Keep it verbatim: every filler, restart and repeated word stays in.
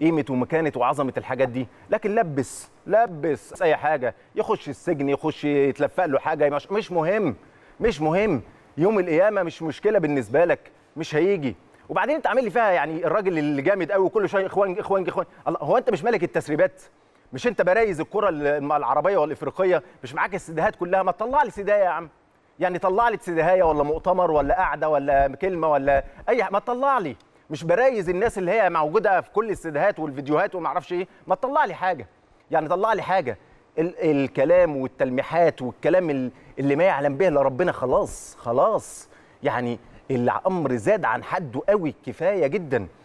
قيمه ومكانه وعظمه الحاجات دي، لكن لبس لبس اي حاجه، يخش السجن، يخش يتلفق له حاجه، مش, مش مهم مش مهم يوم القيامه مش مشكله بالنسبه لك، مش هيجي. وبعدين انت عامل لي فيها يعني الراجل اللي جامد قوي وكله شويه اخوان اخوان اخوان، هو انت مش ملك التسريبات؟ مش انت برايز الكره العربيه والافريقيه؟ مش معاك السداهات كلها؟ ما تطلع لي سدايه يا عم، يعني طلع لي سداهيه ولا مؤتمر ولا قعده ولا كلمه ولا اي، ما تطلع لي. مش برايز الناس اللي هي موجوده في كل السداهات والفيديوهات وما اعرفش ايه، ما تطلع لي حاجه، يعني طلع لي حاجه. ال الكلام والتلميحات والكلام اللي ما يعلم به الا ربنا، خلاص خلاص يعني الامر زاد عن حده قوي، كفايه جدا.